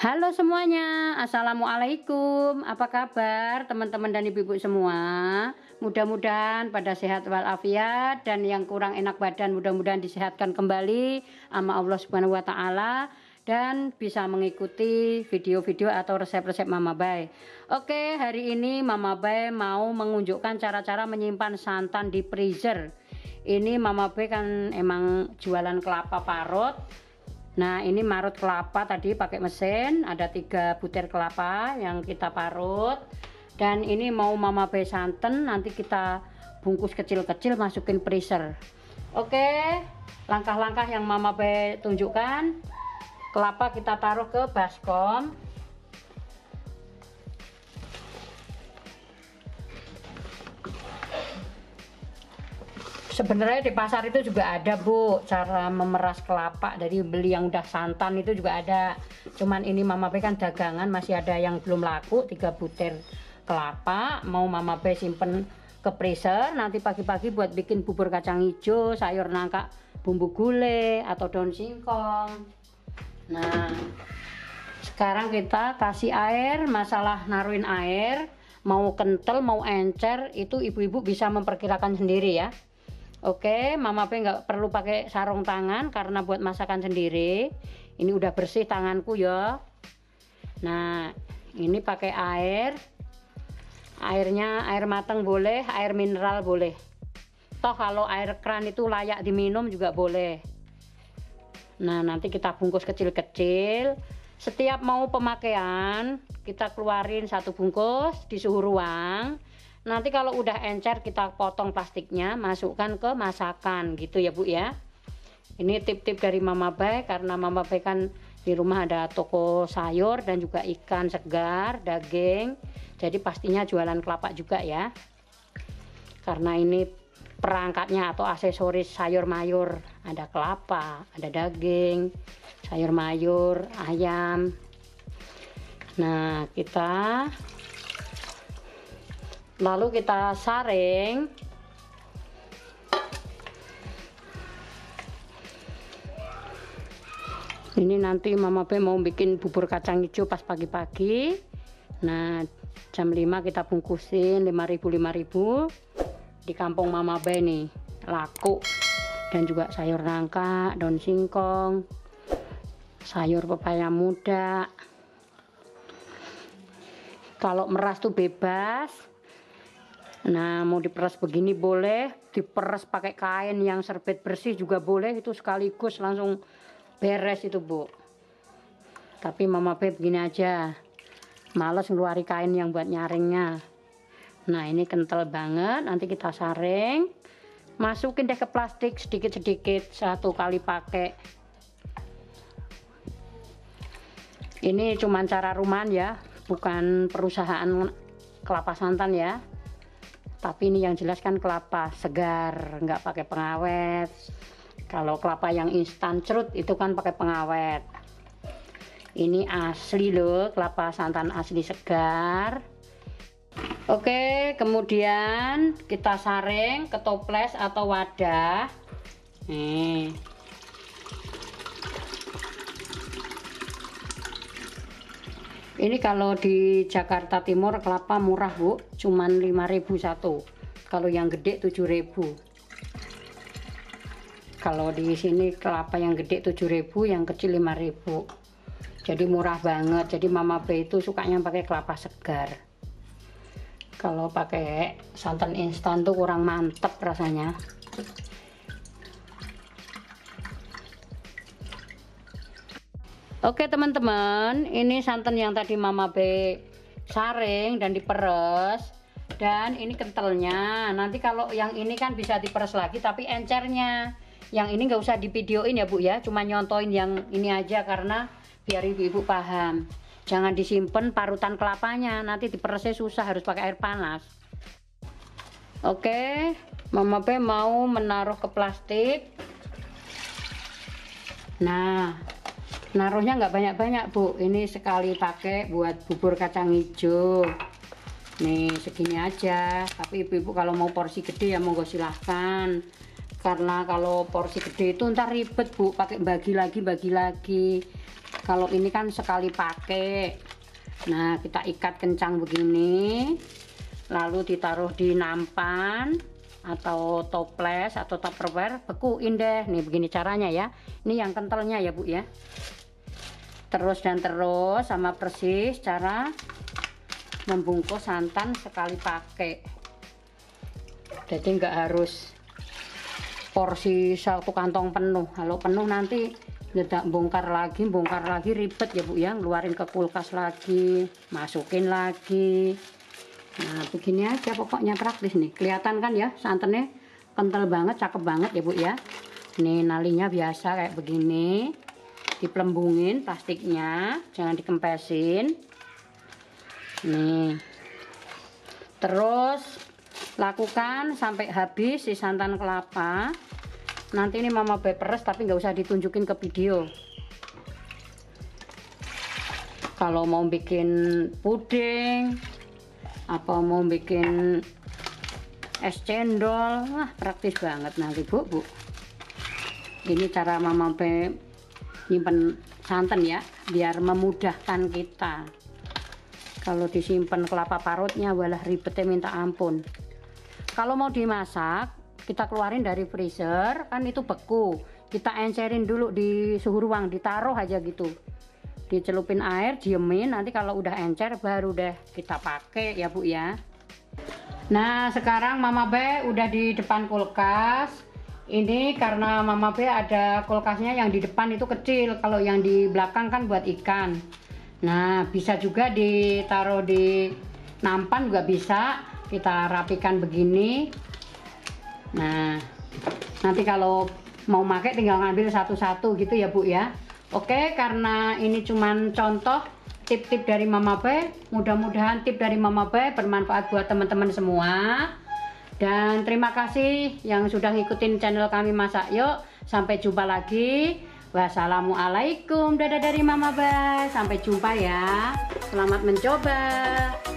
Halo semuanya, assalamualaikum. Apa kabar teman-teman dan ibu-ibu semua? Mudah-mudahan pada sehat walafiat, dan yang kurang enak badan mudah-mudahan disehatkan kembali sama Allah Subhanahu wa taala, dan bisa mengikuti video-video atau resep-resep Mama Bay. Oke, hari ini Mama Bay mau menunjukkan cara-cara menyimpan santan di freezer. Ini Mama Bay kan emang jualan kelapa parut. Nah, ini marut kelapa tadi pakai mesin, ada 3 butir kelapa yang kita parut, dan ini mau Mama Bay santan, nanti kita bungkus kecil-kecil masukin freezer. Oke, langkah-langkah yang Mama Bay tunjukkan. Kelapa kita taruh ke baskom. Sebenarnya di pasar itu juga ada, Bu, cara memeras kelapa, dari beli yang udah santan itu juga ada. Cuman ini Mama Bay kan dagangan, masih ada yang belum laku. 3 butir kelapa mau Mama Bay simpen ke freezer, nanti pagi-pagi buat bikin bubur kacang hijau, sayur nangka bumbu gulai, atau daun singkong. Nah, sekarang kita kasih air. Masalah naruhin air, mau kental mau encer itu ibu-ibu bisa memperkirakan sendiri ya. Oke, Mama Bay nggak perlu pakai sarung tangan karena buat masakan sendiri. Ini udah bersih tanganku ya. Nah, ini pakai air. Airnya air mateng boleh, air mineral boleh. Toh kalau air keran itu layak diminum juga boleh. Nah, nanti kita bungkus kecil-kecil. Setiap mau pemakaian, kita keluarin 1 bungkus di suhu ruang. Nanti kalau udah encer kita potong plastiknya, masukkan ke masakan gitu ya, Bu ya. Ini tip-tip dari Mama Bay, karena Mama Bay kan di rumah ada toko sayur dan juga ikan segar, daging. Jadi pastinya jualan kelapa juga ya. Karena ini perangkatnya atau aksesoris sayur mayur, ada kelapa, ada daging, sayur mayur, ayam. Nah, kita lalu kita saring. Ini nanti Mama Bay mau bikin bubur kacang hijau pas pagi-pagi. Nah, jam 5 kita bungkusin 5.000 di kampung Mama Bay nih, laku. Dan juga sayur nangka, daun singkong, sayur pepaya muda. Kalau meras tuh bebas. Nah, mau diperas begini boleh, diperas pakai kain yang serbet bersih juga boleh, itu sekaligus langsung beres itu, Bu. Tapi Mama Bay begini aja, males ngeluarin kain yang buat nyaringnya. Nah, ini kental banget, nanti kita saring, masukin deh ke plastik sedikit-sedikit, 1 kali pakai. Ini cuman cara rumahan ya, bukan perusahaan kelapa santan ya. Tapi ini yang jelas kan kelapa segar, nggak pakai pengawet. Kalau kelapa yang instan cerut itu kan pakai pengawet. Ini asli loh, kelapa santan asli segar. Oke, kemudian kita saring ke toples atau wadah. Nih. Ini kalau di Jakarta Timur kelapa murah, Bu, cuman 5.000 satu. Kalau yang gede 7.000. Kalau di sini kelapa yang gede 7.000, yang kecil 5.000. Jadi murah banget. Jadi Mama Bay itu sukanya pakai kelapa segar. Kalau pakai santan instan tuh kurang mantep rasanya. Oke teman-teman, ini santan yang tadi Mama Bay saring dan diperes, dan ini kentalnya. Nanti kalau yang ini kan bisa diperes lagi, tapi encernya. Yang ini nggak usah divideoin ya, Bu ya, cuma nyontoin yang ini aja karena biar ibu-ibu paham. Jangan disimpan parutan kelapanya, nanti diperesnya susah, harus pakai air panas. Oke, Mama Bay mau menaruh ke plastik. Nah, naruhnya nggak banyak-banyak, Bu. Ini sekali pakai buat bubur kacang hijau. Nih, segini aja. Tapi ibu-ibu kalau mau porsi gede ya monggo silahkan. Karena kalau porsi gede itu ntar ribet, Bu, pakai bagi lagi-bagi lagi. Kalau ini kan sekali pakai. Nah, kita ikat kencang begini, lalu ditaruh di nampan atau toples atau tupperware, bekuin deh. Nih begini caranya ya. Ini yang kentalnya ya, Bu ya. Terus dan terus sama persis cara membungkus santan sekali pakai. Jadi nggak harus porsi satu kantong penuh. Kalau penuh nanti tidak bongkar lagi ribet ya Bu ya, ngeluarin ke kulkas lagi, masukin lagi. Nah begini aja pokoknya, praktis nih, kelihatan kan ya santannya kental banget, cakep banget ya Bu ya. Nih nalinya biasa kayak begini, diplembungin plastiknya, jangan dikempesin. Nih terus lakukan sampai habis si santan kelapa. Nanti ini Mama B peres tapi nggak usah ditunjukin ke video. Kalau mau bikin puding atau mau bikin es cendol, wah praktis banget nanti Bu. Ini cara Mama B nyimpen santan ya, biar memudahkan kita. Kalau disimpan kelapa parutnya, walah ribetnya minta ampun. Kalau mau dimasak, kita keluarin dari freezer, kan itu beku, kita encerin dulu di suhu ruang, ditaruh aja gitu, dicelupin air, diemin, nanti kalau udah encer baru deh kita pakai ya Bu ya. Nah sekarang Mama B udah di depan kulkas ini, karena Mama B ada kulkasnya yang di depan itu kecil, kalau yang di belakang kan buat ikan. Nah bisa juga ditaruh di nampan juga bisa, kita rapikan begini. Nah, nanti kalau mau pakai tinggal ngambil satu-satu gitu ya Bu ya. Oke, karena ini cuman contoh tip-tip dari Mama B. Mudah-mudahan tip dari Mama B bermanfaat buat teman-teman semua. Dan terima kasih yang sudah ngikutin channel kami Masak Yuk. Sampai jumpa lagi. Wassalamualaikum. Dadah dari Mama B. Sampai jumpa ya. Selamat mencoba.